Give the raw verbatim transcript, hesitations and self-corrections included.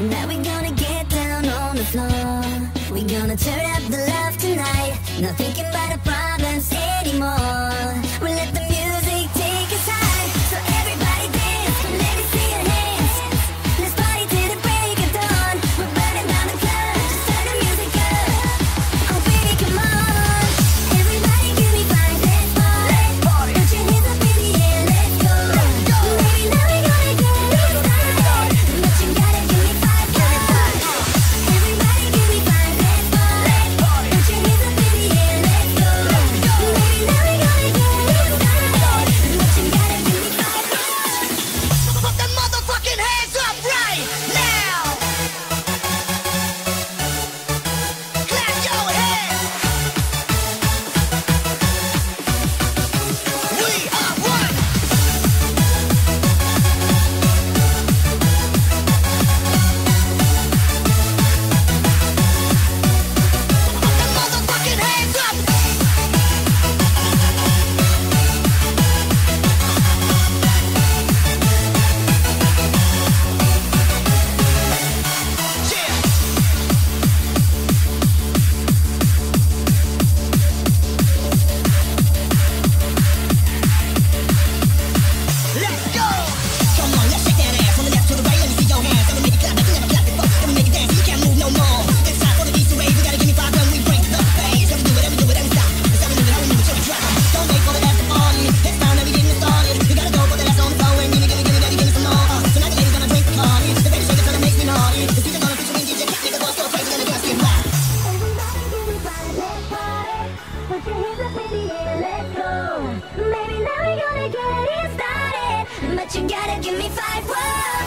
And now we're gonna get down on the floor. We're gonna turn up the love tonight. Not thinking about the problems anymore. We'll let the music take us high. So everybody dance, let me see your hands. Let's party till the break of dawn. We're burning down the club, just turn the music up. Oh baby, come on. Everybody give me five, let's party. Let's party. Put your hands up in the air, let's go. Let's go. Baby, now we're gonna get started. But you gotta give me five, give me five. Everybody give me five, let's party. Let's party. Put your hands up in the air, let's go. Let's go. Baby, now we're gonna get started. But you gotta give me five. Put the motherfucking hands up right now. Clap your hands. We are one. Put the motherfucking hands up. Yeah. Let's go. Come on, let's shake that ass from the left to the right. Let me see your hands. Let me make it clap like you never clapped before. Let me make it dance. You can't move no more. It's time for the beat to rave. You gotta give me five when we break the phase. Let me do it, let me do it, let me stop. It's time to move it, how we move it till we drop. Don't wait for the after party. It's time that we getting started. You gotta go for the last on the phone and give me, give me, give me, give me, give me some more. Uh, Tonight the lady's gonna drink the party. The baby shaker's gonna make me naughty. The speaker's gonna feature in D J Cat. Make the boys go crazy and the girls get wild. Everybody give me five, let's party. Put your hands up in the air, let's go. Maybe now we're gonna get it started. But you gotta give me five, whoa.